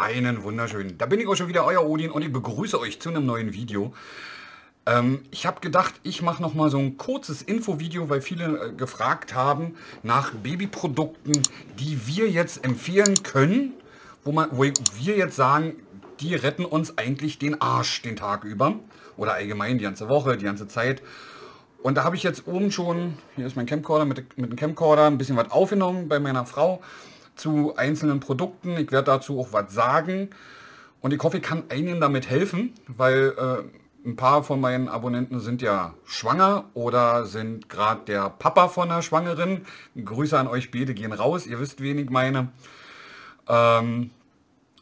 Einen wunderschönen. Da bin ich auch schon wieder, euer Odin, und ich begrüße euch zu einem neuen Video. Ich habe gedacht, ich mache noch mal so ein kurzes Infovideo, weil viele gefragt haben nach Babyprodukten, die wir jetzt empfehlen können, wo wir jetzt sagen, die retten uns eigentlich den Arsch den Tag über oder allgemein die ganze Woche, die ganze Zeit. Und da habe ich jetzt oben schon, hier ist mein Camcorder, mit dem Camcorder ein bisschen was aufgenommen bei meiner Frau zu einzelnen Produkten. Ich werde dazu auch was sagen und ich hoffe, ich kann einigen damit helfen, weil ein paar von meinen Abonnenten sind ja schwanger oder sind gerade der Papa von einer Schwangeren. Grüße an euch, beide gehen raus, ihr wisst, wen ich meine.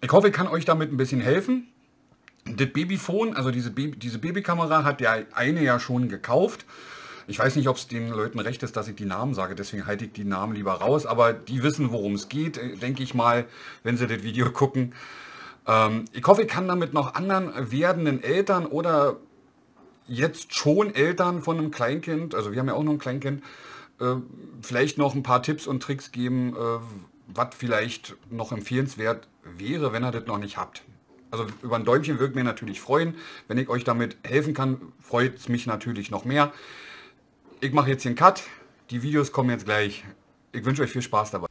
Ich hoffe, ich kann euch damit ein bisschen helfen. Das Babyphone, also diese Babykamera, hat der eine ja schon gekauft. Ich weiß nicht, ob es den Leuten recht ist, dass ich die Namen sage, deswegen halte ich die Namen lieber raus. Aber die wissen, worum es geht, denke ich mal, wenn sie das Video gucken. Ich hoffe, ich kann damit noch anderen werdenden Eltern oder jetzt schon Eltern von einem Kleinkind, also wir haben ja auch noch ein Kleinkind, vielleicht noch ein paar Tipps und Tricks geben, was vielleicht noch empfehlenswert wäre, wenn ihr das noch nicht habt. Also über ein Däumchen würde mir natürlich freuen. Wenn ich euch damit helfen kann, freut es mich natürlich noch mehr. Ich mache jetzt den Cut. Die Videos kommen jetzt gleich. Ich wünsche euch viel Spaß dabei.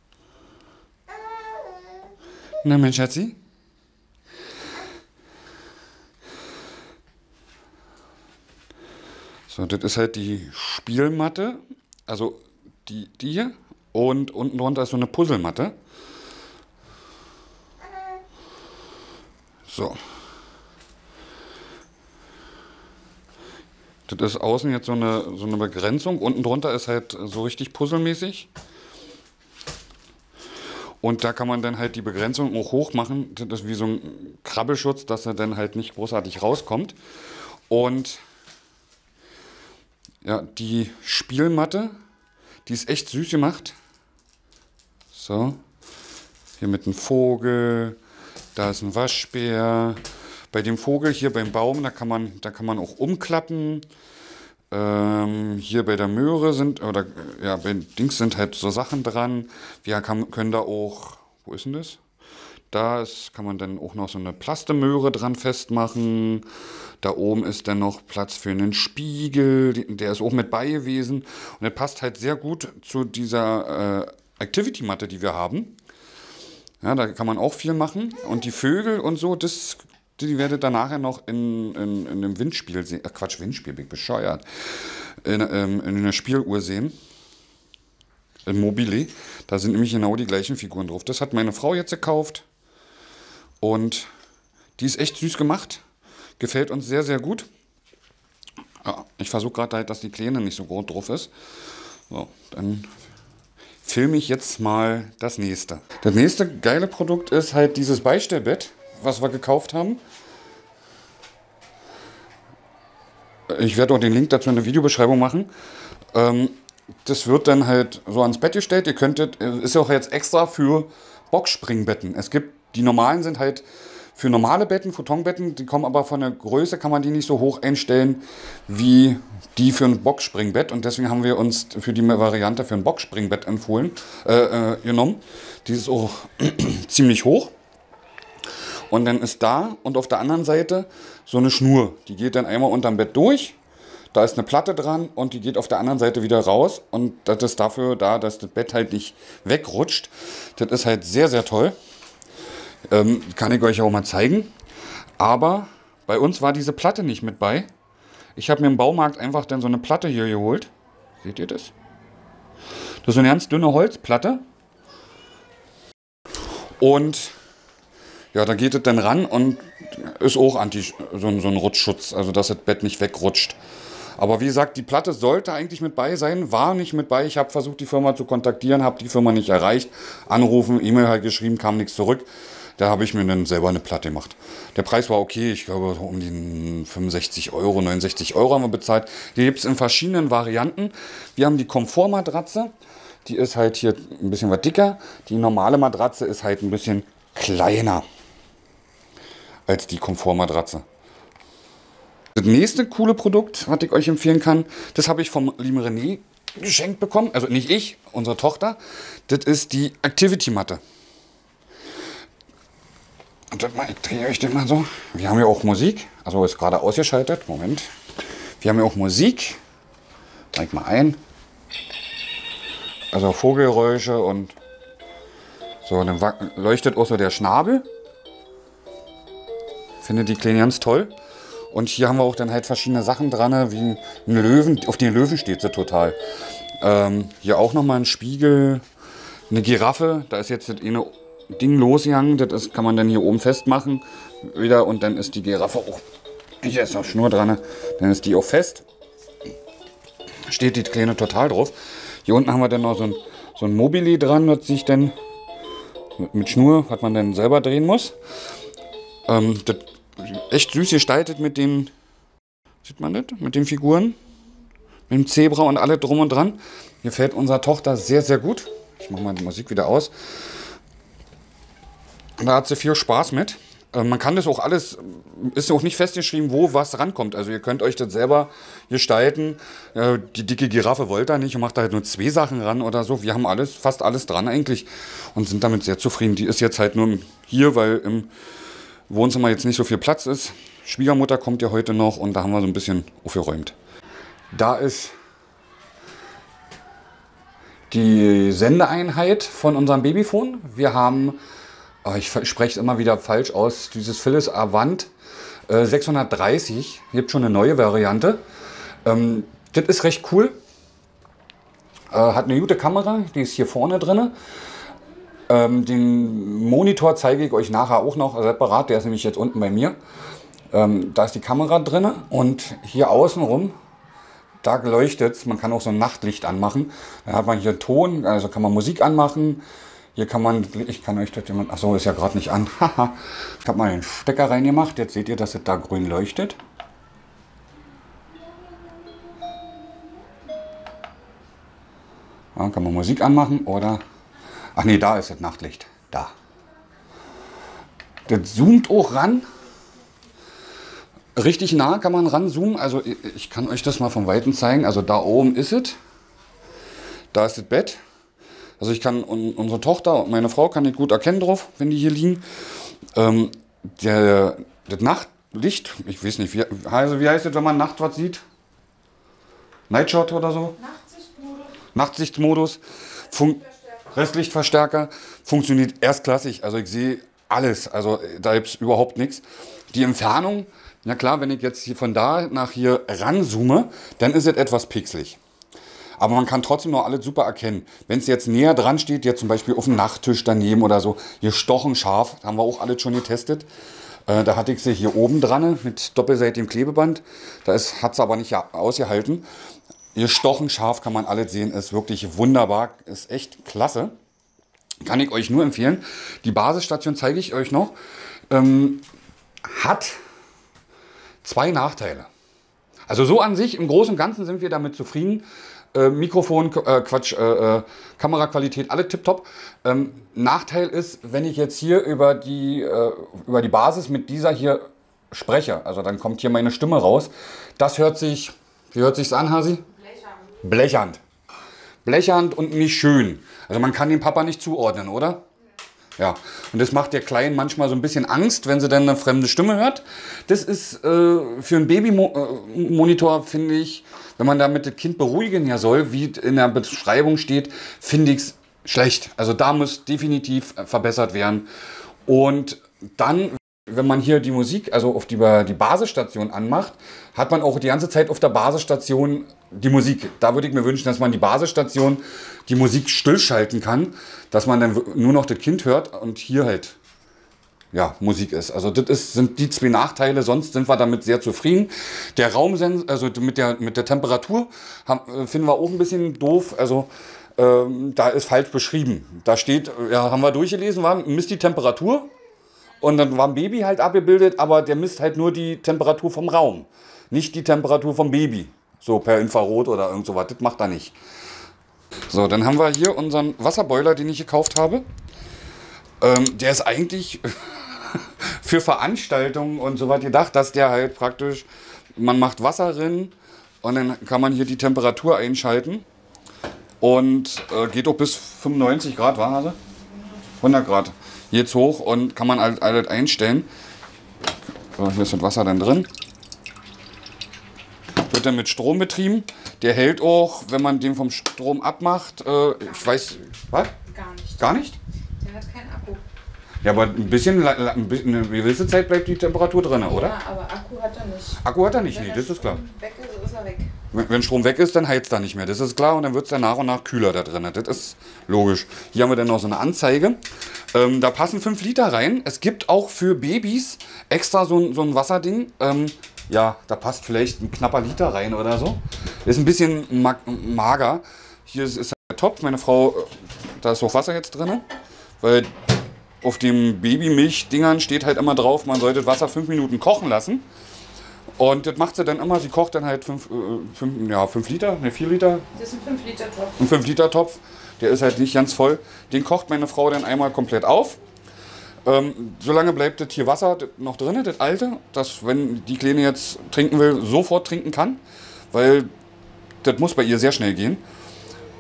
Na mein Schatzi? So, das ist halt die Spielmatte. Also die hier. Und unten drunter ist so eine Puzzlematte. So. Das ist außen jetzt so eine Begrenzung. Unten drunter ist halt so richtig puzzelmäßig. Und da kann man dann halt die Begrenzung auch hoch machen. Das ist wie so ein Krabbelschutz, dass er dann halt nicht großartig rauskommt. Und ja, die Spielmatte, die ist echt süß gemacht. So. Hier mit einem Vogel. Da ist ein Waschbär. Bei dem Vogel hier beim Baum, da kann man auch umklappen. Hier bei der Möhre sind, oder ja, bei Dings sind halt so Sachen dran. Wir können da auch, wo ist denn das? Da ist, kann man dann auch noch so eine Plastemöhre dran festmachen. Da oben ist dann noch Platz für einen Spiegel. Der ist auch mit bei gewesen. Und der passt halt sehr gut zu dieser Activity-Matte, die wir haben. Ja, da kann man auch viel machen. Und die Vögel und so, die werdet ihr nachher noch in einem Windspiel sehen. Ach Quatsch, Windspiel, bin ich bescheuert. In einer Spieluhr sehen. Im Mobile. Da sind nämlich genau die gleichen Figuren drauf. Das hat meine Frau jetzt gekauft. Und die ist echt süß gemacht. Gefällt uns sehr, sehr gut. Ja, ich versuche gerade halt, dass die Kleine nicht so groß drauf ist. So, dann filme ich jetzt mal das nächste. Das nächste geile Produkt ist halt dieses Beistellbett, was wir gekauft haben. Ich werde auch den Link dazu in der Videobeschreibung machen. Das wird dann halt so ans Bett gestellt. Ihr könntet, ist ja auch jetzt extra für Boxspringbetten. Es gibt, die normalen sind halt für normale Betten, Futonbetten, die kommen aber von der Größe, kann man die nicht so hoch einstellen wie die für ein Boxspringbett. Und deswegen haben wir uns für die Variante für ein Boxspringbett empfohlen, genommen. Die ist auch ziemlich hoch. Und dann ist da und auf der anderen Seite so eine Schnur. Die geht dann einmal unterm Bett durch. Da ist eine Platte dran und die geht auf der anderen Seite wieder raus. Und das ist dafür da, dass das Bett halt nicht wegrutscht. Das ist halt sehr, sehr toll. Kann ich euch auch mal zeigen. Aber bei uns war diese Platte nicht mit bei. Ich habe mir im Baumarkt einfach dann so eine Platte hier geholt. Seht ihr das? Das ist so eine ganz dünne Holzplatte. Und ja, da geht es dann ran und ist auch so ein Rutschschutz, also dass das Bett nicht wegrutscht. Aber wie gesagt, die Platte sollte eigentlich mit bei sein, war nicht mit bei. Ich habe versucht, die Firma zu kontaktieren, habe die Firma nicht erreicht. Anrufen, E-Mail halt geschrieben, kam nichts zurück. Da habe ich mir dann selber eine Platte gemacht. Der Preis war okay, ich glaube um die 65 Euro, 69 Euro haben wir bezahlt. Die gibt es in verschiedenen Varianten. Wir haben die Komfortmatratze, die ist halt hier ein bisschen was dicker. Die normale Matratze ist halt ein bisschen kleiner als die Komfortmatratze. Das nächste coole Produkt, was ich euch empfehlen kann, das habe ich vom lieben René geschenkt bekommen. Also nicht ich, unsere Tochter. Das ist die Activity-Matte. Ich drehe euch den mal so. Wir haben ja auch Musik. Also ist gerade ausgeschaltet. Moment. Wir haben ja auch Musik. Zeig mal ein. Also Vogelgeräusche und so. Dann leuchtet auch so der Schnabel. Finde die Kleine ganz toll. Und hier haben wir auch dann halt verschiedene Sachen dran, wie ein Löwen. Auf den Löwen steht sie total. Hier auch nochmal ein Spiegel. Eine Giraffe. Da ist jetzt eine Ding losgegangen, das ist, kann man dann hier oben festmachen wieder und dann ist die Giraffe auch, hier ist noch Schnur dran, dann ist die auch fest, steht die Kleine total drauf. Hier unten haben wir dann noch so ein Mobili dran, das sich dann mit Schnur, was man dann selber drehen muss. Das echt süß gestaltet mit den, sieht man das, mit den Figuren, mit dem Zebra und alle drum und dran. Hier fällt unserer Tochter sehr, sehr gut. Ich mache mal die Musik wieder aus. Da hat sie viel Spaß mit. Man kann das auch alles, ist auch nicht festgeschrieben, wo was rankommt. Also ihr könnt euch das selber gestalten. Die dicke Giraffe wollte da nicht und macht da halt nur 2 Sachen ran oder so. Wir haben alles, fast alles dran eigentlich und sind damit sehr zufrieden. Die ist jetzt halt nur hier, weil im Wohnzimmer jetzt nicht so viel Platz ist. Schwiegermutter kommt ja heute noch und da haben wir so ein bisschen aufgeräumt. Da ist die Sendeeinheit von unserem Babyphone. Wir haben... Ich spreche es immer wieder falsch aus. Dieses Philips Avent 630. Gibt schon eine neue Variante. Das ist recht cool. Hat eine gute Kamera. Die ist hier vorne drin. Den Monitor zeige ich euch nachher auch noch separat. Der ist nämlich jetzt unten bei mir. Da ist die Kamera drin. Und hier außenrum, da leuchtet es. Man kann auch so ein Nachtlicht anmachen. Dann hat man hier Ton. Also kann man Musik anmachen. Hier kann man, ich kann euch das jemand, achso, ist ja gerade nicht an. Ich habe mal den Stecker reingemacht. Jetzt seht ihr, dass es da grün leuchtet. Dann kann man Musik anmachen oder, ach nee, da ist das Nachtlicht. Da. Das zoomt auch ran. Richtig nah kann man ranzoomen. Also ich kann euch das mal von Weitem zeigen. Also da oben ist es. Da ist das Bett. Also ich kann, unsere Tochter und meine Frau kann ich gut erkennen drauf, wenn die hier liegen. Das Nachtlicht, ich weiß nicht, wie heißt das, wenn man nachts was sieht? Nightshot oder so? Nachtsichtmodus. Restlichtverstärker. Funktioniert erstklassig, also ich sehe alles, also da gibt es überhaupt nichts. Die Entfernung, na klar, wenn ich jetzt hier von da nach hier ranzoome, dann ist es etwas pixelig. Aber man kann trotzdem noch alles super erkennen. Wenn es jetzt näher dran steht, jetzt zum Beispiel auf dem Nachttisch daneben oder so, hier stochenscharf, haben wir auch alles schon getestet. Da hatte ich sie hier oben dran mit doppelseitigem Klebeband. Hat sie aber nicht ausgehalten. Hier stochenscharf kann man alles sehen, ist wirklich wunderbar, ist echt klasse. Kann ich euch nur empfehlen. Die Basisstation zeige ich euch noch. Hat 2 Nachteile. Also so an sich, im Großen und Ganzen sind wir damit zufrieden. Mikrofon, Kameraqualität, alle tipptopp. Nachteil ist, wenn ich jetzt hier über die Basis mit dieser hier spreche, also dann kommt hier meine Stimme raus. Das hört sich, wie hört sich's an, Hasi? Blechernd. Blechernd und nicht schön. Also man kann den Papa nicht zuordnen, oder? Ja, und das macht der Kleinen manchmal so ein bisschen Angst, wenn sie dann eine fremde Stimme hört. Das ist für einen Babymonitor, finde ich, wenn man damit das Kind beruhigen ja soll, wie in der Beschreibung steht, finde ich es schlecht. Also da muss definitiv verbessert werden. Und dann, wenn man hier die Musik, also auf die Basisstation anmacht, hat man auch die ganze Zeit auf der Basisstation die Musik. Da würde ich mir wünschen, dass man die Basisstation, die Musik stillschalten kann, dass man dann nur noch das Kind hört und hier halt ja, Musik ist. Also das sind die 2 Nachteile, sonst sind wir damit sehr zufrieden. Der Raumsensor, also mit der Temperatur, finden wir auch ein bisschen doof. Also da ist falsch beschrieben. Da steht, ja, haben wir durchgelesen, misst die Temperatur. Und dann war ein Baby halt abgebildet, aber der misst halt nur die Temperatur vom Raum. Nicht die Temperatur vom Baby. So per Infrarot oder irgend sowas. Das macht er nicht. So, dann haben wir hier unseren Wasserboiler, den ich gekauft habe. Der ist eigentlich für Veranstaltungen und so was gedacht, dass der halt praktisch, man macht Wasser drin und dann kann man hier die Temperatur einschalten. Und geht auch bis 95 Grad, war Hase? 100 Grad. Jetzt hoch und kann man halt alles einstellen. So, hier ist das Wasser dann drin. Wird dann mit Strom betrieben. Der hält auch, wenn man den vom Strom abmacht. Ich weiß. Was? Gar nicht. Gar nicht? Der hat keinen Akku. Ja, aber ein bisschen, eine gewisse Zeit bleibt die Temperatur drin, oder? Ja, aber Akku hat er nicht. Akku hat er nicht, nee, das ist klar. Wenn Strom weg ist, ist er weg. Wenn Strom weg ist, dann heizt er nicht mehr, das ist klar. Und dann wird es dann nach und nach kühler da drin, das ist logisch. Hier haben wir dann noch so eine Anzeige. Da passen 5 Liter rein. Es gibt auch für Babys extra so ein Wasserding. Ja, da passt vielleicht ein knapper Liter rein oder so. Ist ein bisschen mager. Hier ist der Topf, meine Frau, da ist Hochwasser jetzt drin, weil auf den Babymilchdingern steht halt immer drauf, man sollte das Wasser 5 Minuten kochen lassen. Und das macht sie dann immer, sie kocht dann halt 4 Liter. Das ist ein 5-Liter-Topf. Ein 5-Liter-Topf, der ist halt nicht ganz voll. Den kocht meine Frau dann einmal komplett auf. Solange bleibt das hier Wasser noch drin, das alte, dass wenn die Kleine jetzt trinken will, sofort trinken kann. Weil das muss bei ihr sehr schnell gehen.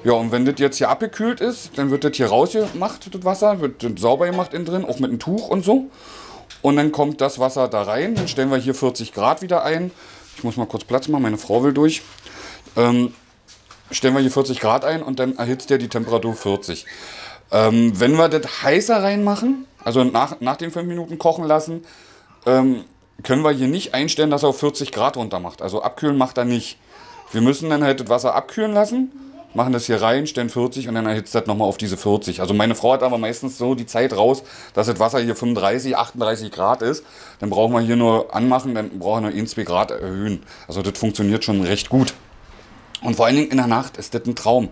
Ja, und wenn das jetzt hier abgekühlt ist, dann wird das hier rausgemacht, das Wasser, wird das sauber gemacht innen drin, auch mit einem Tuch und so. Und dann kommt das Wasser da rein, dann stellen wir hier 40 Grad wieder ein. Ich muss mal kurz Platz machen, meine Frau will durch. Stellen wir hier 40 Grad ein und dann erhitzt der die Temperatur 40. Wenn wir das heißer reinmachen, also nach den 5 Minuten kochen lassen, können wir hier nicht einstellen, dass er auf 40 Grad runter macht. Also abkühlen macht er nicht. Wir müssen dann halt das Wasser abkühlen lassen. Machen das hier rein, stellen 40 und dann erhitzt das nochmal auf diese 40. Also meine Frau hat aber meistens so die Zeit raus, dass das Wasser hier 35, 38 Grad ist. Dann brauchen wir hier nur anmachen, dann brauchen wir nur 1, 2 Grad erhöhen. Also das funktioniert schon recht gut. Und vor allen Dingen in der Nacht ist das ein Traum.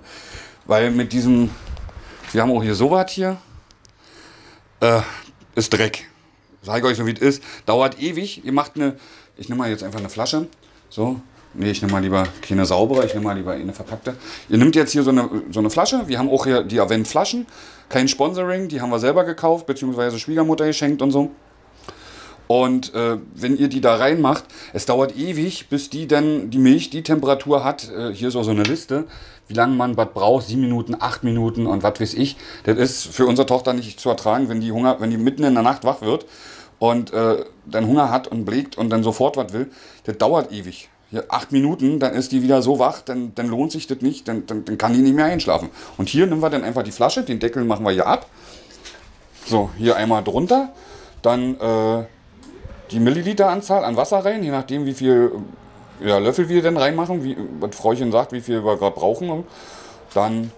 Weil mit diesem, wir haben auch hier sowas hier, ist Dreck. Sag ich euch so wie es ist. Dauert ewig. Ihr macht eine, ich nehme mal jetzt einfach eine Flasche, so. Nee, ich nehme mal lieber keine saubere, ich nehme mal lieber eine verpackte. Ihr nehmt jetzt hier so eine Flasche. Wir haben auch hier die Avent-Flaschen. Kein Sponsoring, die haben wir selber gekauft, beziehungsweise Schwiegermutter geschenkt und so. Und wenn ihr die da reinmacht, es dauert ewig, bis die dann die Milch die Temperatur hat. Hier ist auch so eine Liste, wie lange man was braucht. 7 Minuten, 8 Minuten und was weiß ich. Das ist für unsere Tochter nicht zu ertragen, wenn die mitten in der Nacht wach wird und dann Hunger hat und blickt und dann sofort was will. Das dauert ewig. 8 Minuten, dann ist die wieder so wach, dann lohnt sich das nicht, dann kann die nicht mehr einschlafen. Und hier nehmen wir dann einfach die Flasche, den Deckel machen wir hier ab. So, hier einmal drunter, dann die Milliliteranzahl an Wasser rein, je nachdem wie viel Löffel wir denn reinmachen, wie was Fräulein sagt, wie viel wir gerade brauchen. Dann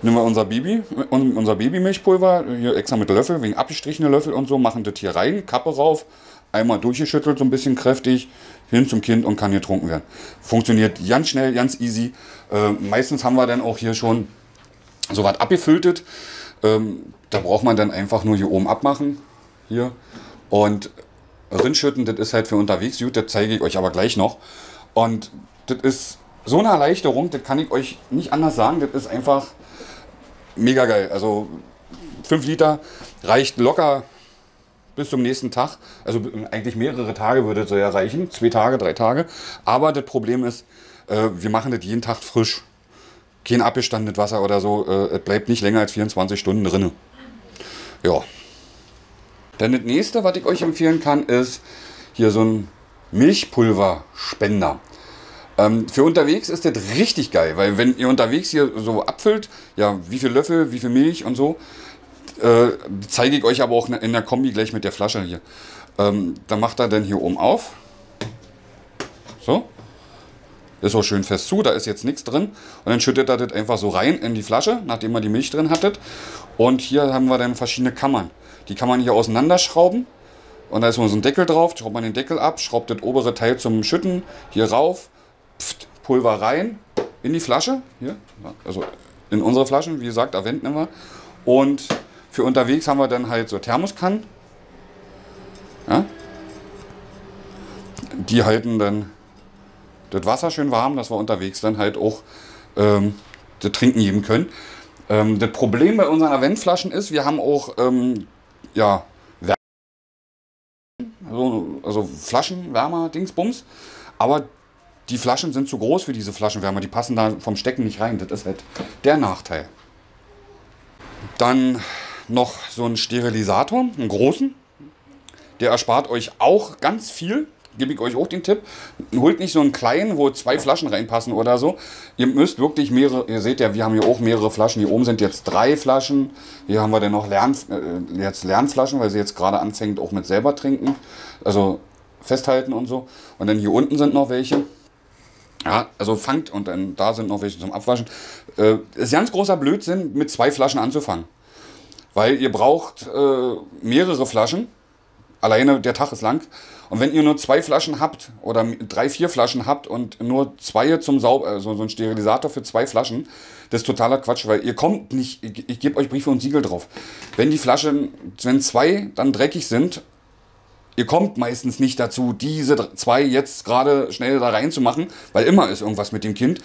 nehmen wir unser Babymilchpulver, hier extra mit Löffel, wegen abgestrichene Löffel und so, machen das hier rein, Kappe rauf, einmal durchgeschüttelt, so ein bisschen kräftig, hin zum Kind und kann getrunken werden. Funktioniert ganz schnell, ganz easy. Meistens haben wir dann auch hier schon so was abgefülltet. Da braucht man dann einfach nur hier oben abmachen. Hier. Und rinschütten, das ist halt für unterwegs gut, das zeige ich euch aber gleich noch. Und das ist so eine Erleichterung, das kann ich euch nicht anders sagen. Das ist einfach mega geil. Also 5 Liter reicht locker bis zum nächsten Tag, also eigentlich mehrere Tage würde es so erreichen, 2 Tage, 3 Tage. Aber das Problem ist, wir machen das jeden Tag frisch. Kein abgestandenes Wasser oder so, es bleibt nicht länger als 24 Stunden drin. Ja. Dann das nächste, was ich euch empfehlen kann, ist hier so ein Milchpulverspender. Für unterwegs ist das richtig geil, weil wenn ihr unterwegs hier so abfüllt, ja, wie viel Löffel, wie viel Milch und so, zeige ich euch aber auch in der Kombi gleich mit der Flasche hier. Dann macht er dann hier oben auf. So. Ist auch schön fest zu, da ist jetzt nichts drin. Und dann schüttet er das einfach so rein in die Flasche, nachdem er die Milch drin hattet. Und hier haben wir dann verschiedene Kammern. Die kann man hier auseinanderschrauben. Und da ist mal so ein Deckel drauf, schraubt man den Deckel ab, schraubt das obere Teil zum Schütten hier rauf, pft, Pulver rein, in die Flasche. Hier, also in unsere Flaschen, wie gesagt, Avent nehmen wir. Und für unterwegs haben wir dann halt so Thermoskannen, ja? Die halten dann das Wasser schön warm, dass wir unterwegs dann halt auch das Trinken geben können. Das Problem bei unseren Avent-Flaschen ist, wir haben auch also Flaschenwärmer, Dingsbums, aber die Flaschen sind zu groß für diese Flaschenwärmer, die passen da vom Stecken nicht rein, das ist halt der Nachteil. Dann noch so einen Sterilisator, einen großen. Der erspart euch auch ganz viel. Gebe ich euch auch den Tipp. Holt nicht so einen kleinen, wo 2 Flaschen reinpassen oder so. Ihr müsst wirklich mehrere, ihr seht ja, wir haben hier auch mehrere Flaschen. Hier oben sind jetzt 3 Flaschen. Hier haben wir dann noch Lernflaschen, weil sie jetzt gerade anfängt auch mit selber trinken. Also festhalten und so. Und dann hier unten sind noch welche. Ja, also fangt, und dann da sind noch welche zum Abwaschen. Ist ganz großer Blödsinn, mit 2 Flaschen anzufangen. Weil ihr braucht mehrere Flaschen. Alleine der Tag ist lang. Und wenn ihr nur 2 Flaschen habt oder 3, 4 Flaschen habt und nur 2 zum Sauber, also so ein Sterilisator für 2 Flaschen, das ist totaler Quatsch, weil ihr kommt nicht, ich gebe euch Briefe und Siegel drauf. Wenn die Flaschen, wenn 2 dann dreckig sind, ihr kommt meistens nicht dazu, diese 2 jetzt gerade schnell da reinzumachen, weil immer ist irgendwas mit dem Kind,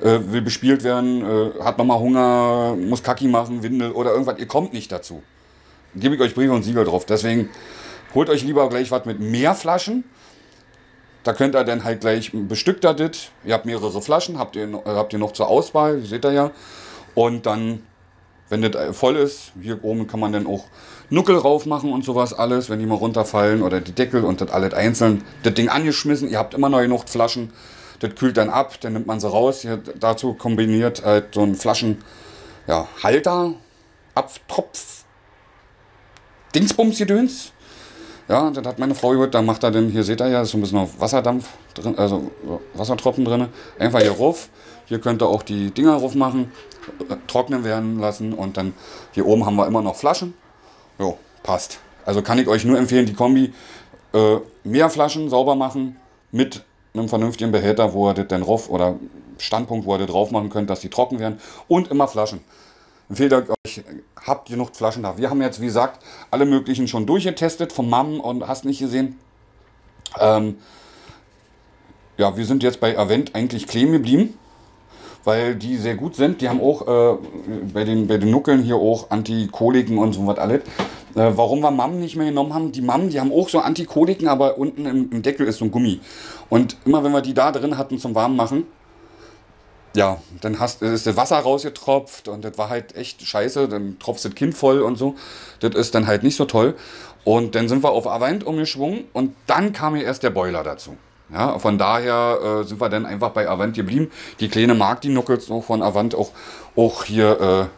will bespielt werden, hat Mama Hunger, muss Kaki machen, Windel oder irgendwas, ihr kommt nicht dazu. Gebe ich euch Briefe und Siegel drauf, deswegen... Holt euch lieber gleich was mit mehr Flaschen. Da könnt ihr dann halt gleich bestückter das. Ihr habt mehrere Flaschen, habt ihr noch zur Auswahl, seht ihr ja. Und dann, wenn das voll ist, hier oben kann man dann auch Nuckel rauf machen und sowas alles, wenn die mal runterfallen oder die Deckel und das alles einzeln. Das Ding angeschmissen, ihr habt immer noch genug Flaschen. Das kühlt dann ab, dann nimmt man sie raus. Hier, dazu kombiniert halt so ein Flaschenhalter, Abtropf, Dingsbumsgedöns. Ja, das hat meine Frau gehört, da macht er dann, hier seht ihr ja, ist so ein bisschen auf Wasserdampf drin, also Wassertropfen drin. Einfach hier rauf, hier könnt ihr auch die Dinger rauf machen, trocknen werden lassen und dann hier oben haben wir immer noch Flaschen. Jo, passt. Also kann ich euch nur empfehlen, die Kombi, mehr Flaschen sauber machen mit einem vernünftigen Behälter, wo ihr das dann rauf oder Standpunkt, wo ihr das drauf machen könnt, dass die trocken werden und immer Flaschen. Empfehle euch, habt genug Flaschen da. Wir haben jetzt, wie gesagt, alle möglichen schon durchgetestet vom Mam und hast nicht gesehen. Ja, wir sind jetzt bei Avent eigentlich kleben geblieben, weil die sehr gut sind. Die haben auch bei den Nuckeln hier auch Antikoliken und so was alles. Warum wir Mam nicht mehr genommen haben, die Mam, die haben auch so Antikoliken, aber unten im Deckel ist so ein Gummi. Und immer wenn wir die da drin hatten zum Warmmachen, ja, dann ist das Wasser rausgetropft und das war halt echt scheiße, dann tropft das Kind voll und so. Das ist dann halt nicht so toll. Und dann sind wir auf Avent umgeschwungen und dann kam hier erst der Boiler dazu. Ja, von daher sind wir dann einfach bei Avent geblieben. Die Kleine mag die Nuckels auch von Avent, auch hier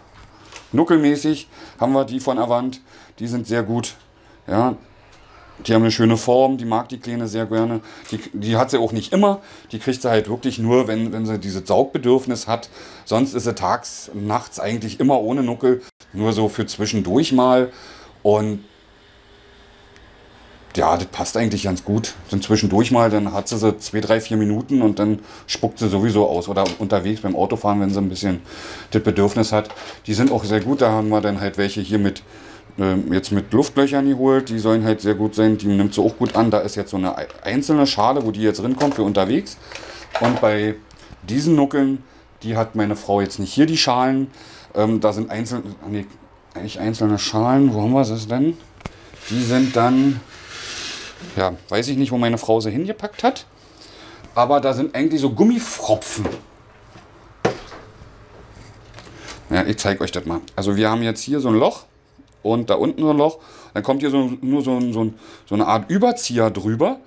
nuckelmäßig haben wir die von Avent. Die sind sehr gut, ja. Die haben eine schöne Form, die mag die Kleine sehr gerne. Die hat sie auch nicht immer. Die kriegt sie halt wirklich nur, wenn sie dieses Saugbedürfnis hat. Sonst ist sie tags und nachts eigentlich immer ohne Nuckel. Nur so für zwischendurch mal. Und ja, das passt eigentlich ganz gut. Dann zwischendurch mal, dann hat sie 2, 3, 4 Minuten und dann spuckt sie sowieso aus. Oder unterwegs beim Autofahren, wenn sie ein bisschen das Bedürfnis hat. Die sind auch sehr gut. Da haben wir dann halt welche hier mit... jetzt mit Luftlöchern geholt, die sollen halt sehr gut sein, die nimmt sie auch gut an. Da ist jetzt so eine einzelne Schale, wo die jetzt rinkommt für unterwegs. Und bei diesen Nuckeln, die hat meine Frau jetzt nicht hier die Schalen. Da sind eigentlich einzelne Schalen, wo haben wir es denn? Die sind dann, ja, weiß ich nicht, wo meine Frau sie hingepackt hat. Aber da sind eigentlich so Gummifropfen. Ja, ich zeige euch das mal. Also wir haben jetzt hier so ein Loch. Und da unten so ein Loch, dann kommt hier so eine Art Überzieher drüber,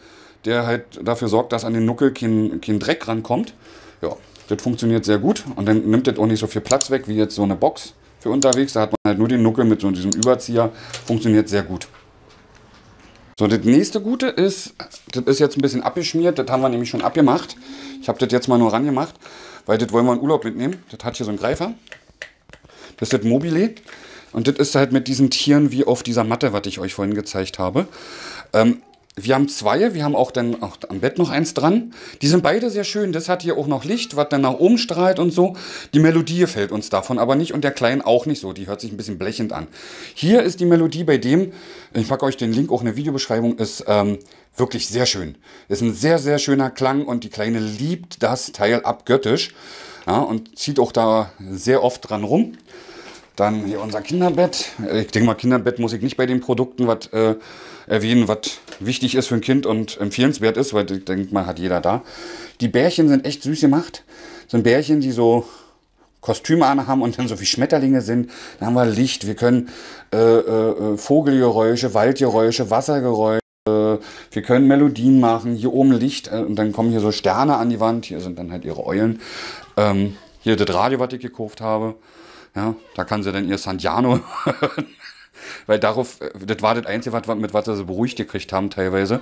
der halt dafür sorgt, dass an den Nuckel kein Dreck rankommt. Ja, das funktioniert sehr gut und dann nimmt das auch nicht so viel Platz weg wie jetzt so eine Box für unterwegs. Da hat man halt nur den Nuckel mit so diesem Überzieher, funktioniert sehr gut. So, das nächste Gute ist, das ist jetzt ein bisschen abgeschmiert, das haben wir nämlich schon abgemacht. Ich habe das jetzt mal nur rangemacht, weil das wollen wir in Urlaub mitnehmen. Das hat hier so einen Greifer, das ist das Mobile. Und das ist halt mit diesen Tieren wie auf dieser Matte, was ich euch vorhin gezeigt habe. Wir haben 2, wir haben auch dann auch am Bett noch eins dran. Die sind beide sehr schön, das hat hier auch noch Licht, was dann nach oben strahlt und so. Die Melodie gefällt uns davon aber nicht und der Kleinen auch nicht so, die hört sich ein bisschen blechend an. Hier ist die Melodie bei dem, ich packe euch den Link auch in der Videobeschreibung, ist wirklich sehr schön. Ist ein sehr, sehr schöner Klang und die Kleine liebt das Teil abgöttisch, ja, und zieht auch da sehr oft dran rum. Dann hier unser Kinderbett. Ich denke mal, Kinderbett muss ich nicht bei den Produkten was erwähnen, was wichtig ist für ein Kind und empfehlenswert ist, weil ich denke mal, hat jeder da. Die Bärchen sind echt süß gemacht. Das sind Bärchen, die so Kostüme anhaben und dann so wie Schmetterlinge sind, dann haben wir Licht, wir können Vogelgeräusche, Waldgeräusche, Wassergeräusche, wir können Melodien machen, hier oben Licht und dann kommen hier so Sterne an die Wand, hier sind dann halt ihre Eulen, hier das Radio, was ich gekauft habe, ja, da kann sie dann ihr Santiano hören. Weil darauf, das war das Einzige, mit was sie beruhigt gekriegt haben teilweise.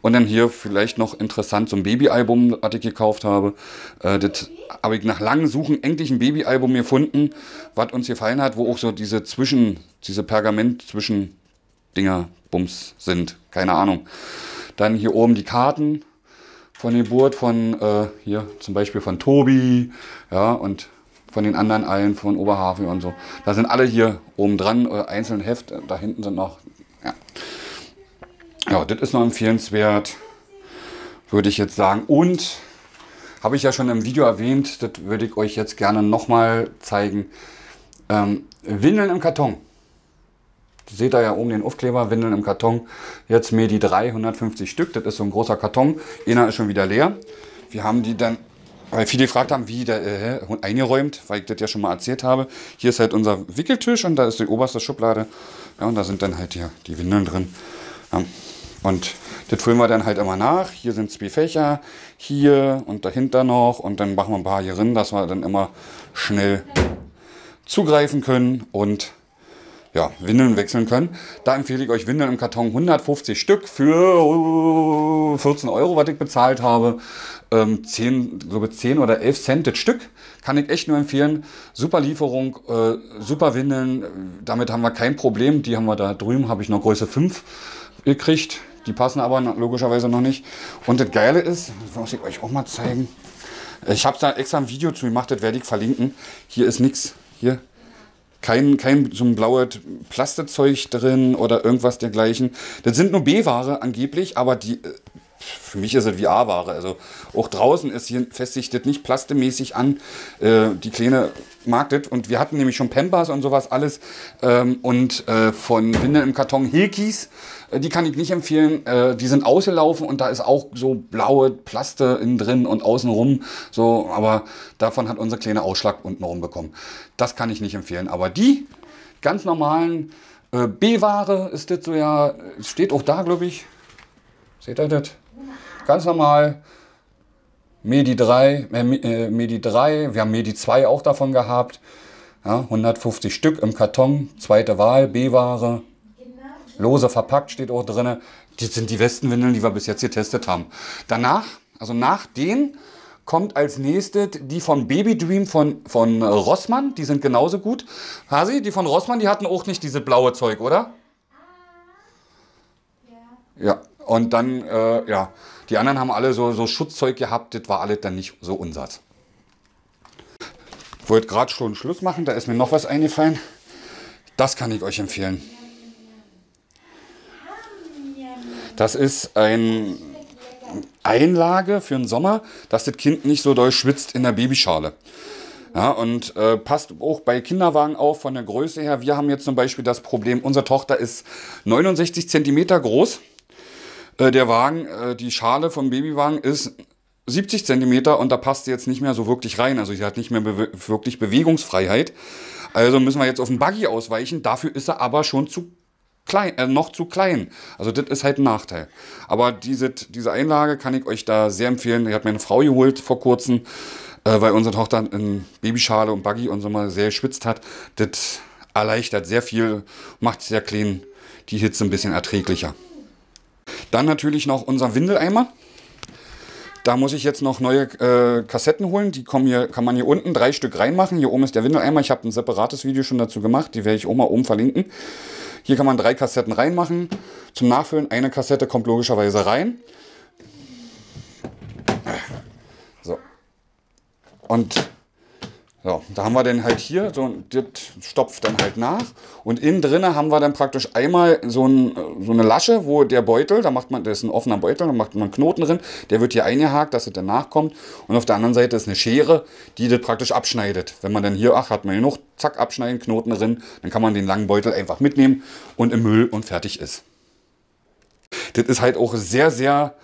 Und dann hier vielleicht noch interessant so ein Babyalbum, was ich gekauft habe. Das habe ich nach langem Suchen endlich ein Babyalbum gefunden, was uns gefallen hat, wo auch so diese Pergament-Zwischen-Dinger-Bums sind. Keine Ahnung. Dann hier oben die Karten von Geburt von, hier zum Beispiel von Tobi, ja, und von den anderen allen, von Oberhafen und so. Da sind alle hier oben dran, einzeln Heft, da hinten sind noch, ja. Ja, das ist noch empfehlenswert, würde ich jetzt sagen. Und, habe ich ja schon im Video erwähnt, das würde ich euch jetzt gerne nochmal zeigen, Windeln im Karton. Seht ihr ja oben den Aufkleber, Windeln im Karton. Jetzt mir die 350 Stück, das ist so ein großer Karton. Einer ist schon wieder leer. Wir haben die dann, weil viele gefragt haben, wie der eingeräumt, weil ich das ja schon mal erzählt habe. Hier ist halt unser Wickeltisch und da ist die oberste Schublade. Ja, und da sind dann halt hier die Windeln drin. Ja. Und das füllen wir dann halt immer nach. Hier sind 2 Fächer, hier und dahinter noch. Und dann machen wir ein paar hier drin, dass wir dann immer schnell zugreifen können und ja, Windeln wechseln können. Da empfehle ich euch Windeln im Karton 150 Stück für 14 Euro, was ich bezahlt habe. 10 oder 11 Cent das Stück, kann ich echt nur empfehlen. Super Lieferung, super Windeln, damit haben wir kein Problem. Die haben wir da drüben, habe ich noch Größe 5 gekriegt. Die passen aber logischerweise noch nicht. Und das Geile ist, das muss ich euch auch mal zeigen. Ich habe da extra ein Video zu gemacht, das werde ich verlinken. Hier ist nichts. Hier. Kein so ein blaues Plastikzeug drin oder irgendwas dergleichen. Das sind nur B-Ware angeblich, aber die, für mich ist es wie A-Ware. Also auch draußen ist hier festigt nicht plastemäßig an. Die Kleine mag das. Und wir hatten nämlich schon Pampers und sowas alles. Von Windeln im Karton Hilkis. Die kann ich nicht empfehlen. Die sind ausgelaufen und da ist auch so blaue Plaste innen drin und außenrum. So, aber davon hat unsere Kleine Ausschlag untenrum bekommen. Das kann ich nicht empfehlen. Aber die ganz normalen B-Ware ist das so, ja, steht auch da, glaube ich. Seht ihr das? Ganz normal. Medi 3, wir haben Medi 2 auch davon gehabt. Ja, 150 Stück im Karton, zweite Wahl, B-Ware. Lose verpackt steht auch drin. Das sind die besten Windeln, die wir bis jetzt getestet haben. Danach, also nach denen, kommt als nächstes die von Baby Dream von Rossmann. Die sind genauso gut. Hasi, die von Rossmann, die hatten auch nicht diese blaue Zeug, oder? Ja. Und dann, ja, die anderen haben alle so Schutzzeug gehabt, das war alles dann nicht so unsers. Ich wollte gerade schon Schluss machen, da ist mir noch was eingefallen. Das kann ich euch empfehlen. Das ist eine Einlage für den Sommer, dass das Kind nicht so doll schwitzt in der Babyschale. Ja, und passt auch bei Kinderwagen auf von der Größe her. Wir haben jetzt zum Beispiel das Problem, unsere Tochter ist 69 cm groß. Der Wagen, die Schale vom Babywagen ist 70 cm und da passt sie jetzt nicht mehr so wirklich rein. Also sie hat nicht mehr wirklich Bewegungsfreiheit. Also müssen wir jetzt auf den Buggy ausweichen. Dafür ist er aber schon zu klein, noch zu klein. Also das ist halt ein Nachteil. Aber diese Einlage kann ich euch da sehr empfehlen. Die hat meine Frau geholt vor kurzem, weil unsere Tochter in Babyschale und Buggy und so mal sehr schwitzt hat. Das erleichtert sehr viel, macht sehr clean die Hitze ein bisschen erträglicher. Dann natürlich noch unser Windeleimer. Da muss ich jetzt noch neue Kassetten holen. Die kommen hier, kann man hier unten 3 Stück reinmachen. Hier oben ist der Windeleimer. Ich habe ein separates Video schon dazu gemacht. Die werde ich auch mal oben verlinken. Hier kann man 3 Kassetten reinmachen. Zum Nachfüllen eine Kassette kommt logischerweise rein. So. Und so, da haben wir dann halt hier, so, das stopft dann halt nach und innen drinne haben wir dann praktisch einmal so eine Lasche, wo der Beutel, da macht man, das ist ein offener Beutel, da macht man einen Knoten drin, der wird hier eingehakt, dass es dann nachkommt und auf der anderen Seite ist eine Schere, die das praktisch abschneidet. Wenn man dann hier, ach, hat man genug, zack, abschneiden, Knoten drin, dann kann man den langen Beutel einfach mitnehmen und im Müll und fertig ist. Das ist halt auch sehr, sehr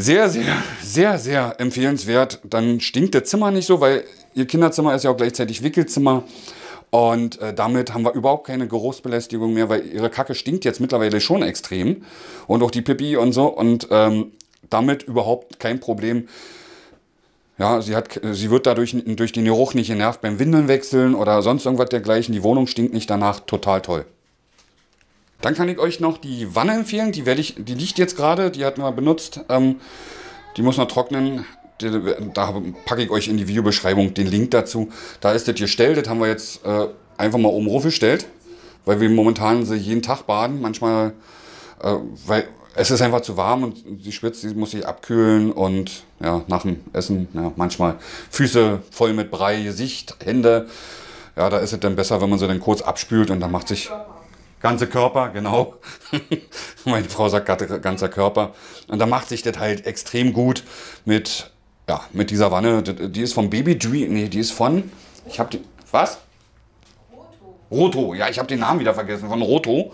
Sehr, sehr, sehr, sehr empfehlenswert. Dann stinkt das Zimmer nicht so, weil ihr Kinderzimmer ist ja auch gleichzeitig Wickelzimmer. Und damit haben wir überhaupt keine Geruchsbelästigung mehr, weil ihre Kacke stinkt jetzt mittlerweile schon extrem. Und auch die Pipi und so. Und damit überhaupt kein Problem. Ja, sie wird dadurch durch den Geruch nicht genervt beim Windeln wechseln oder sonst irgendwas dergleichen. Die Wohnung stinkt nicht danach. Total toll. Dann kann ich euch noch die Wanne empfehlen. Die liegt jetzt gerade. Die hatten wir benutzt. Die muss noch trocknen. Da packe ich euch in die Videobeschreibung den Link dazu. Da ist das Gestell. Das haben wir jetzt einfach mal oben raufgestellt, weil wir momentan sie jeden Tag baden. Manchmal, weil es ist einfach zu warm und sie schwitzt, sie muss sich abkühlen und ja, nach dem Essen, ja, manchmal Füße voll mit Brei, Gesicht, Hände. Ja, da ist es dann besser, wenn man sie dann kurz abspült und dann macht sich... Ganze Körper, genau. Meine Frau sagt gerade ganzer Körper. Und da macht sich das halt extrem gut mit, ja, mit dieser Wanne. Die ist von Baby Dream. Nee, die ist von. Ich habe die. Was? Roto. Roto, ja, ich habe den Namen wieder vergessen. Von Roto.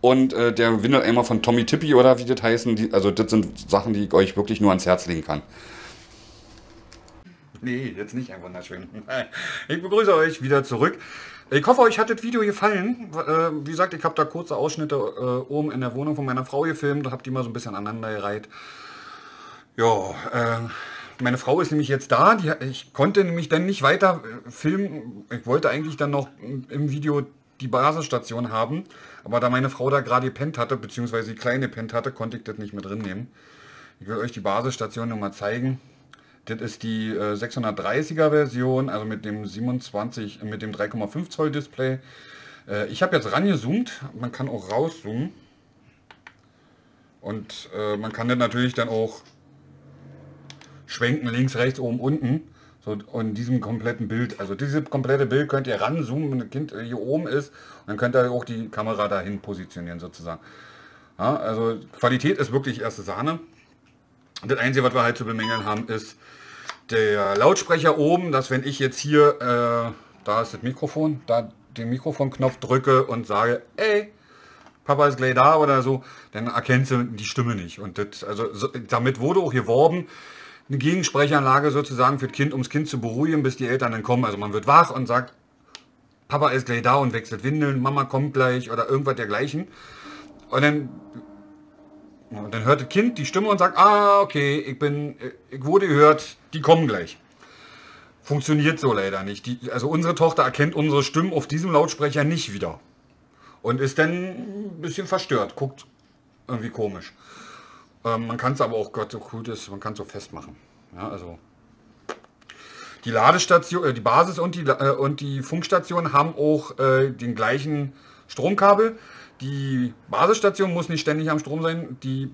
Und der Windeleimer von Tommee Tippee oder wie das heißen. Also, das sind Sachen, die ich euch wirklich nur ans Herz legen kann. Nee, jetzt nicht ein wunderschön. Ich begrüße euch wieder zurück. Ich hoffe, euch hat das Video gefallen. Wie gesagt, ich habe da kurze Ausschnitte oben in der Wohnung von meiner Frau gefilmt. Da habe die mal so ein bisschen aneinandergereiht. Ja, meine Frau ist nämlich jetzt da. Ich konnte nämlich dann nicht weiter filmen. Ich wollte eigentlich dann noch im Video die Basisstation haben. Aber da meine Frau da gerade gepennt hatte, beziehungsweise die Kleine gepennt hatte, konnte ich das nicht mit drin nehmen. Ich will euch die Basisstation nochmal zeigen. Das ist die 630er Version, also mit dem 3,5 Zoll Display. Ich habe jetzt rangezoomt, man kann auch rauszoomen. Und man kann das natürlich dann auch schwenken, links, rechts, oben, unten. So in diesem kompletten Bild. Also dieses komplette Bild könnt ihr ranzoomen, wenn das Kind hier oben ist. Und dann könnt ihr auch die Kamera dahin positionieren sozusagen. Ja, also Qualität ist wirklich erste Sahne. Das Einzige, was wir halt zu bemängeln haben, ist der Lautsprecher oben, dass wenn ich jetzt hier, da ist das Mikrofon, da den Mikrofonknopf drücke und sage, ey, Papa ist gleich da oder so, dann erkennst du die Stimme nicht. Und das, also, damit wurde auch geworben, eine Gegensprechanlage sozusagen für das Kind, um das Kind zu beruhigen, bis die Eltern dann kommen. Also man wird wach und sagt, Papa ist gleich da und wechselt Windeln, Mama kommt gleich oder irgendwas dergleichen. Und dann... Und dann hört das Kind die Stimme und sagt, ah, okay, ich wurde gehört, die kommen gleich. Funktioniert so leider nicht. Also unsere Tochter erkennt unsere Stimmen auf diesem Lautsprecher nicht wieder. Und ist dann ein bisschen verstört, guckt irgendwie komisch. Man kann es aber auch, Gott, so gut ist, man kann es so festmachen. Ja, also die Ladestation, die Basis und die Funkstation haben auch den gleichen Stromkabel. Die Basisstation muss nicht ständig am Strom sein, die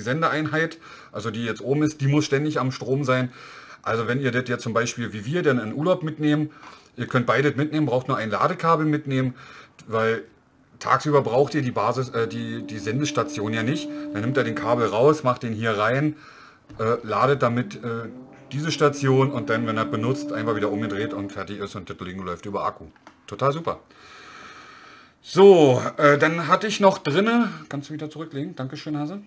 Sendeeinheit, also die jetzt oben ist, die muss ständig am Strom sein. Also wenn ihr das jetzt zum Beispiel wie wir dann in Urlaub mitnehmen, ihr könnt beides mitnehmen, braucht nur ein Ladekabel mitnehmen, weil tagsüber braucht ihr die Basis, die Sendestation ja nicht. Dann nimmt er den Kabel raus, macht den hier rein, ladet damit diese Station und dann, wenn er benutzt, einfach wieder umgedreht und fertig ist und das Ding läuft über Akku. Total super. So, dann hatte ich noch drinne, kannst du wieder zurücklegen, Dankeschön Hase.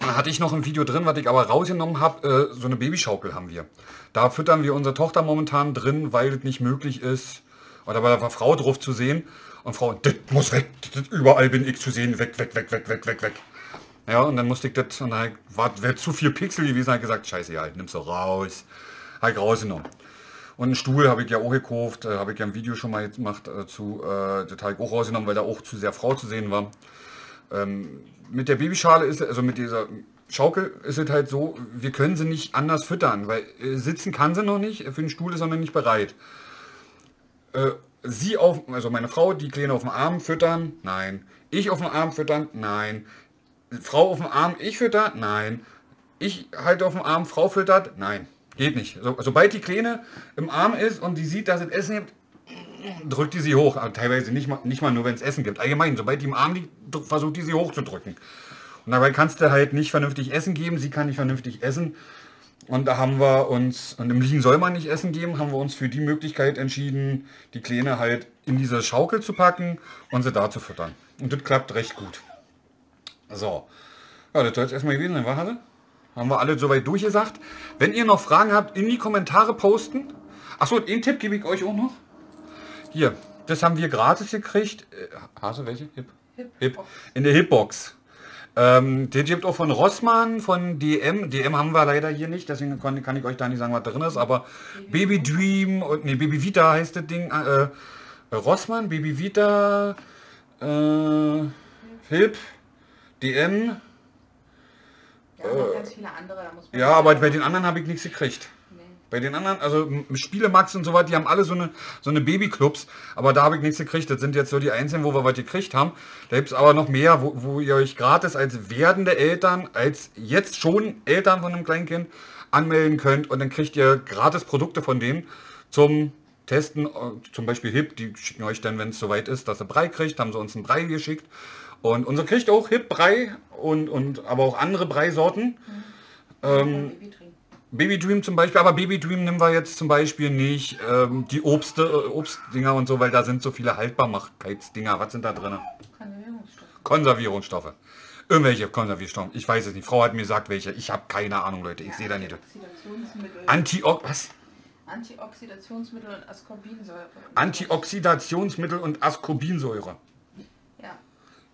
Dann hatte ich noch ein Video drin, was ich aber rausgenommen habe, so eine Babyschaukel haben wir. Da füttern wir unsere Tochter momentan drin, weil es nicht möglich ist, oder weil da war Frau drauf zu sehen. Und Frau, das muss weg, das überall bin ich zu sehen, weg, weg, weg, weg, weg, weg, weg. Ja, und dann musste ich das, und dann wäre zu viel Pixel gewesen, habe ich gesagt, scheiße, ja, nimm's so raus. Habe ich rausgenommen. Und einen Stuhl habe ich ja auch gekauft, habe ich ja ein Video schon mal gemacht zu, das habe ich auch rausgenommen, weil da auch zu sehr Frau zu sehen war. Mit der Babyschale ist, also mit dieser Schaukel ist es halt so, wir können sie nicht anders füttern, weil sitzen kann sie noch nicht, für den Stuhl ist sie noch nicht bereit. Sie auf, also meine Frau, die Kleine auf dem Arm füttern, nein. Ich auf dem Arm füttern, nein. Frau auf dem Arm, ich fütter, nein. Ich halte auf dem Arm, Frau füttert, nein. Geht nicht. Sobald die Kleine im Arm ist und die sieht, dass es Essen gibt, drückt die sie hoch. Also teilweise nicht mal nur, wenn es Essen gibt. Allgemein, sobald die im Arm liegt, versucht die sie hochzudrücken. Und dabei kannst du halt nicht vernünftig Essen geben, sie kann nicht vernünftig essen. Und da haben wir uns, und im Liegen soll man nicht Essen geben, haben wir uns für die Möglichkeit entschieden, die Kleine halt in diese Schaukel zu packen und sie da zu füttern. Und das klappt recht gut. So. Ja, das soll es erstmal gewesen sein, war Hase? Haben wir alle soweit durchgesagt. Wenn ihr noch Fragen habt, in die Kommentare posten. Achso, den Tipp gebe ich euch auch noch. Hier, das haben wir gratis gekriegt. Hase, welche? Hipp. Hipp. In der Hipp-Box. Den gibt auch von Rossmann, von DM. DM haben wir leider hier nicht, deswegen kann ich euch da nicht sagen, was drin ist. Aber Baby Dream und nee, Baby Vita heißt das Ding. Rossmann, Baby Vita, Hipp, DM. Ja, ganz viele andere, da muss man ja, aber bei den anderen habe ich nichts gekriegt. Nee. Bei den anderen, also Spiele Max und so weiter, die haben alle so eine Babyclubs, aber da habe ich nichts gekriegt. Das sind jetzt so die einzelnen, wo wir was gekriegt haben. Da gibt es aber noch mehr, wo ihr euch gratis als werdende Eltern, als jetzt schon Eltern von einem kleinen Kind anmelden könnt und dann kriegt ihr gratis Produkte von denen zum Testen. Zum Beispiel Hipp, die schicken euch dann, wenn es soweit ist, dass ihr Brei kriegt, haben sie uns einen Brei geschickt. Und unsere kriegt auch Hipp-Brei und aber auch andere Breisorten. Mhm. Baby Dream zum Beispiel, aber Baby Dream nehmen wir jetzt zum Beispiel nicht. Die Obstdinger und so, weil da sind so viele Haltbarmachkeitsdinger. Was sind da drin? Konservierungsstoffe. Irgendwelche Konservierstoffe. Ich weiß es nicht. Frau hat mir gesagt, welche. Ich habe keine Ahnung, Leute. Ich sehe da nicht. Antioxidationsmittel und Ascorbinsäure. Antioxidationsmittel und Ascorbinsäure.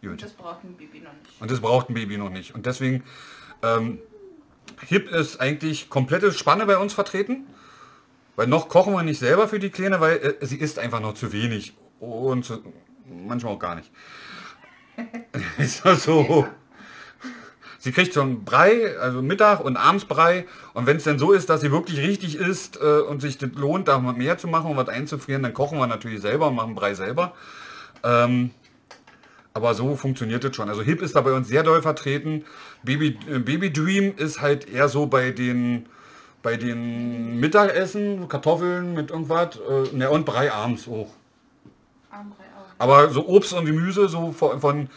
Gut. Und das braucht ein Baby noch nicht. Und das braucht ein Baby noch nicht. Und deswegen, Hipp ist eigentlich komplette Spanne bei uns vertreten. Weil noch kochen wir nicht selber für die Kleine, weil sie isst einfach noch zu wenig. Und zu, manchmal auch gar nicht. Ist das so? Ja. Sie kriegt so einen Brei, also Mittag und abends Brei. Und wenn es dann so ist, dass sie wirklich richtig isst und sich das lohnt, da mehr zu machen und was einzufrieren, dann kochen wir natürlich selber und machen Brei selber. Aber so funktioniert es schon. Also Hipp ist da bei uns sehr doll vertreten. Baby Dream ist halt eher so bei den Mittagessen, Kartoffeln mit irgendwas. Ne, und Brei abends auch. Aber so Obst und Gemüse so von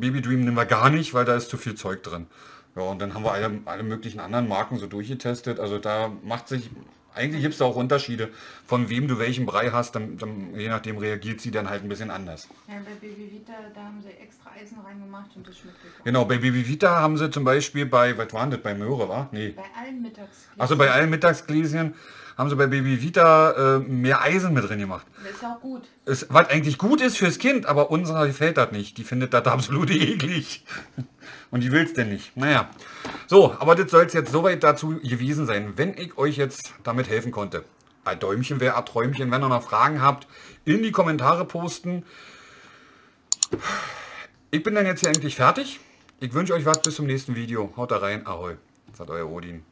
Baby Dream nehmen wir gar nicht, weil da ist zu viel Zeug drin. Ja, und dann haben wir alle möglichen anderen Marken so durchgetestet. Also da macht sich... Eigentlich gibt es da auch Unterschiede, von wem du welchen Brei hast, dann, je nachdem reagiert sie dann halt ein bisschen anders. Ja, bei Baby Vita, da haben sie extra Eisen reingemacht und das schmeckt gut. Genau, bei Baby Vita haben sie zum Beispiel bei, was waren das, bei Möhre, war? Nee. Bei allen Mittagsgläschen. Also bei allen Mittagsgläschen haben sie bei Baby Vita mehr Eisen mit drin gemacht. Das ist auch gut. Ist, was eigentlich gut ist fürs Kind, aber unserer gefällt das nicht. Die findet das absolut eklig. Und die will es denn nicht. Naja. So, aber das soll es jetzt soweit dazu gewesen sein, wenn ich euch jetzt damit helfen konnte. Ein Däumchen wäre ein Träumchen. Wenn ihr noch Fragen habt, in die Kommentare posten. Ich bin dann jetzt hier eigentlich fertig. Ich wünsche euch was bis zum nächsten Video. Haut da rein. Ahoi. Das hat euer Odin.